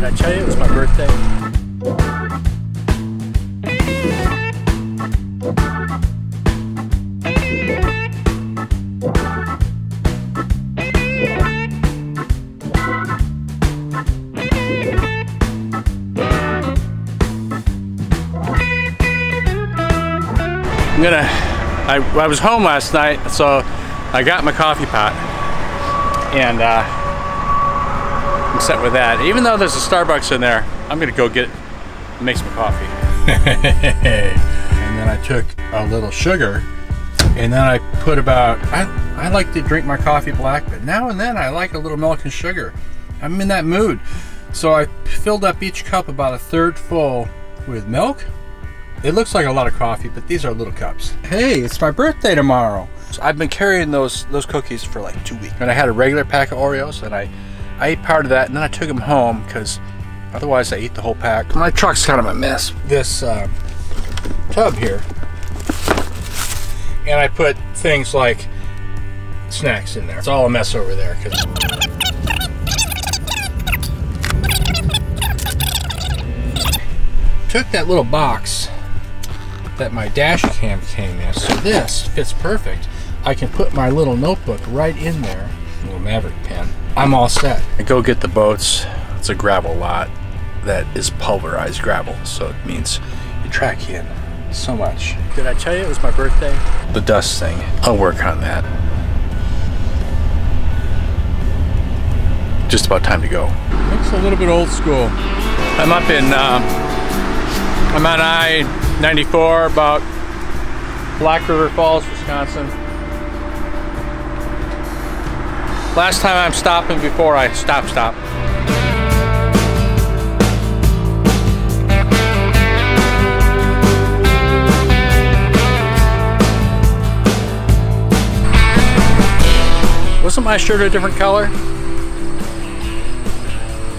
Did I tell you it was my birthday? I was home last night, so I got my coffee pot and I'm set with that. Even though there's a Starbucks in there, I'm gonna go get it and make some coffee. And then I took a little sugar and then I put about, I like to drink my coffee black, but now and then I like a little milk and sugar. I'm in that mood. So I filled up each cup about a third full with milk. It looks like a lot of coffee, but these are little cups. Hey, it's my birthday tomorrow. So I've been carrying those cookies for like 2 weeks. And I had a regular pack of Oreos and I ate part of that and then I took them home because otherwise I eat the whole pack. My truck's kind of a mess. This tub here. And I put things like snacks in there. It's all a mess over there. Took that little box that my dash cam came in. So this fits perfect. I can put my little notebook right in there. Little Maverick pen. I'm all set. I go get the boats. It's a gravel lot that is pulverized gravel. So it means you track in so much. Did I tell you it was my birthday? The dust thing. I'll work on that. Just about time to go. Looks a little bit old school. I'm up in, I'm on I-94 about Black River Falls, Wisconsin. Last time I'm stopping before I stop. Wasn't my shirt a different color?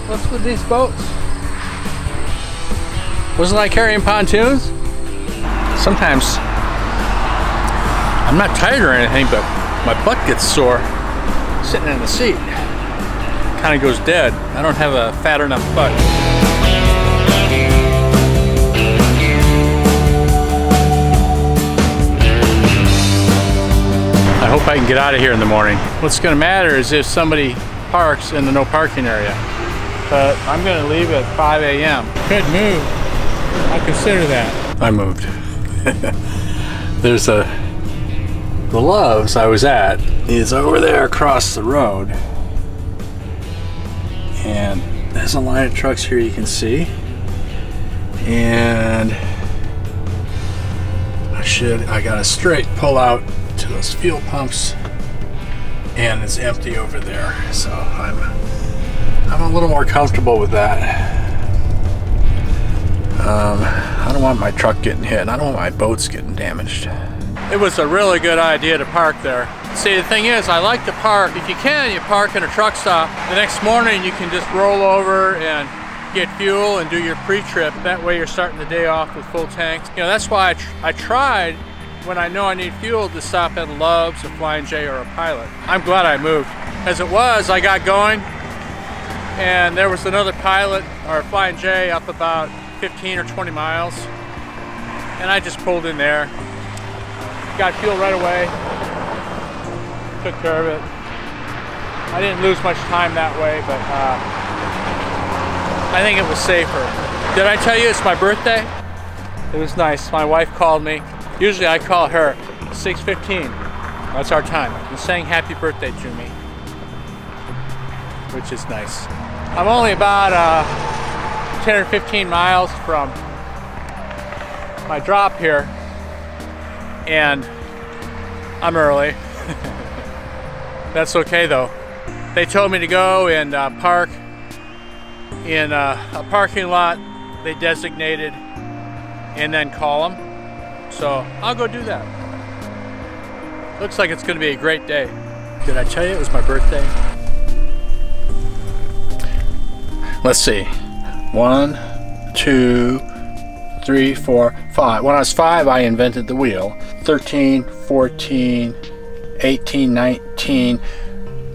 What's with these boats? Wasn't I carrying pontoons? Sometimes I'm not tired or anything, but my butt gets sore sitting in the seat. Kind of goes dead. I don't have a fat enough butt. I hope I can get out of here in the morning. What's gonna matter is if somebody parks in the no parking area. But I'm gonna leave at 5 a.m. Good move. I consider that. I moved. There's the Loves I was at is over there across the road. And there's a line of trucks here you can see. And I got a straight pull out to those fuel pumps and it's empty over there. So I'm a little more comfortable with that. I don't want my truck getting hit. I don't want my boats getting damaged. It was a really good idea to park there. See, the thing is, I like to park. If you can, you park in a truck stop. The next morning, you can just roll over and get fuel and do your pre-trip. That way, you're starting the day off with full tanks. You know, that's why I tried, when I know I need fuel, to stop at Loves, a Flying J, or a Pilot. I'm glad I moved. As it was, I got going, and there was another Pilot, or a Flying J, up about 15 or 20 miles, and I just pulled in there, got fuel right away, took care of it. I didn't lose much time that way, but I think it was safer. Did I tell you it's my birthday? It was nice. My wife called me. Usually I call her 6:15. That's our time. And saying happy birthday to me, which is nice. I'm only about 10 or 15 miles from my drop here, and I'm early. That's okay though. They told me to go and park in a parking lot they designated and then call them. So I'll go do that. Looks like it's gonna be a great day. Did I tell you it was my birthday? Let's see. 1, 2, 3, 4, 5. When I was 5, I invented the wheel. 13, 14, 18, 19.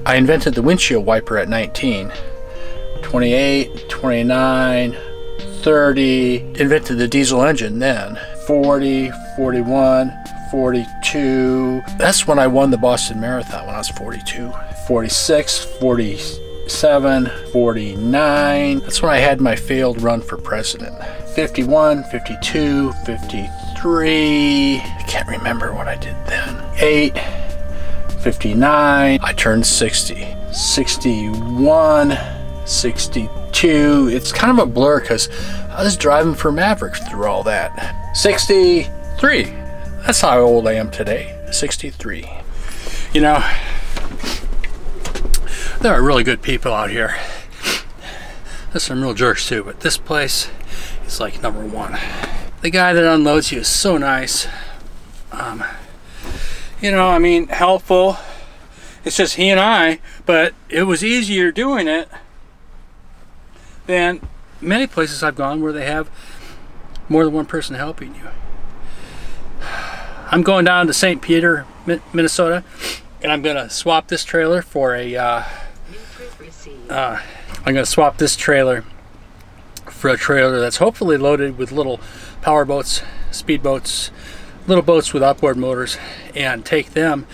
I invented the windshield wiper at 19. 28, 29, 30, invented the diesel engine then, 40, 41, 42. That's when I won the Boston Marathon, when I was 42. 46, 47, 49. That's when I had my failed run for president. 51, 52, 53. I can't remember what I did then. 8, 59. I turned 60. 61, 62. It's kind of a blur because I was driving for Maverick through all that. 63. That's how old I am today. 63. You know, there are really good people out here. There's some real jerks too, but this place is like number one. The guy that unloads you is so nice. You know, I mean, helpful. It's just he and I, but it was easier doing it than many places I've gone where they have more than one person helping you. I'm going down to St. Peter, Minnesota, and I'm gonna swap this trailer for a trailer that's hopefully loaded with little power boats, speed boats, little boats with outboard motors, and take them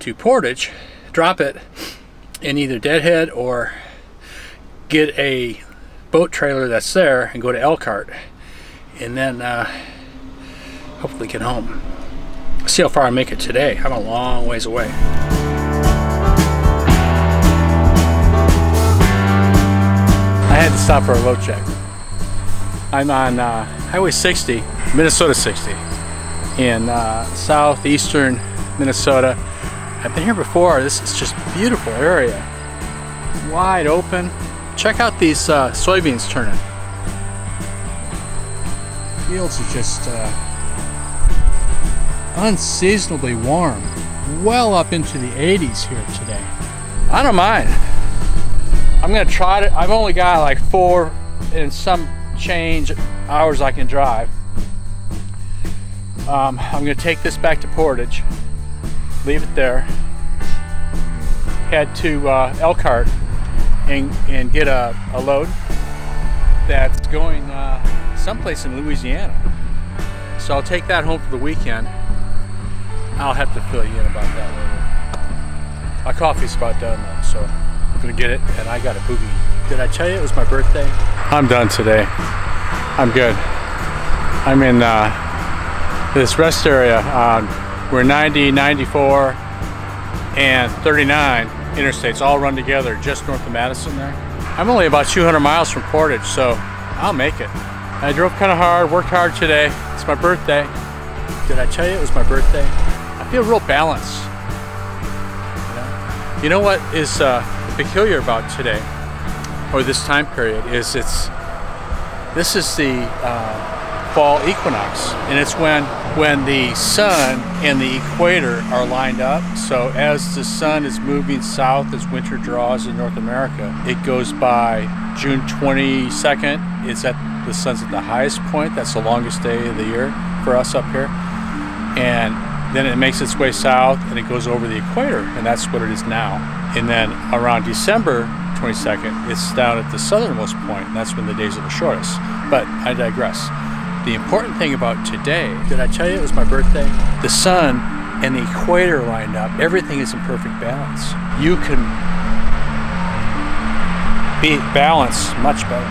to Portage, drop it in either Deadhead or get a boat trailer that's there and go to Elkhart, and then hopefully get home. See how far I make it today. I'm a long ways away. I had to stop for a road check. I'm on Highway 60, Minnesota 60. In southeastern Minnesota. I've been here before. This is just a beautiful area, wide open. Check out these soybeans turning. Fields are just unseasonably warm, well up into the 80s here today. I don't mind. I'm gonna try to. I've only got like 4 and some change hours I can drive. I'm going to take this back to Portage, leave it there, head to Elkhart and get a load that's going someplace in Louisiana. So I'll take that home for the weekend. I'll have to fill you in about that later. My coffee's about done though, so I'm going to get it, and I got a boogie. Did I tell you it was my birthday? I'm done today. I'm good. I'm in this rest area. We're 90, 94, and 39 interstates all run together just north of Madison there. I'm only about 200 miles from Portage, so I'll make it. I drove kind of hard, worked hard today. It's my birthday. Did I tell you it was my birthday? I feel real balanced. You know what is peculiar about today, or this time period, is this is the fall equinox, and it's when the sun and the equator are lined up. So as the sun is moving south, as winter draws in North America, it goes by June 22nd. It's at the sun's at the highest point. That's the longest day of the year for us up here, and then it makes its way south and it goes over the equator, and that's what it is now. And then around December 22nd, it's down at the southernmost point, and that's when the days are the shortest. But I digress. The important thing about today, did I tell you it was my birthday? The sun and the equator lined up. Everything is in perfect balance. You can be balanced much better.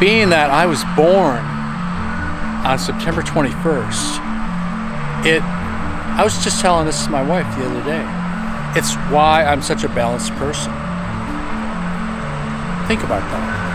Being that I was born on September 21st, I was just telling this to my wife the other day. It's why I'm such a balanced person. Think about that.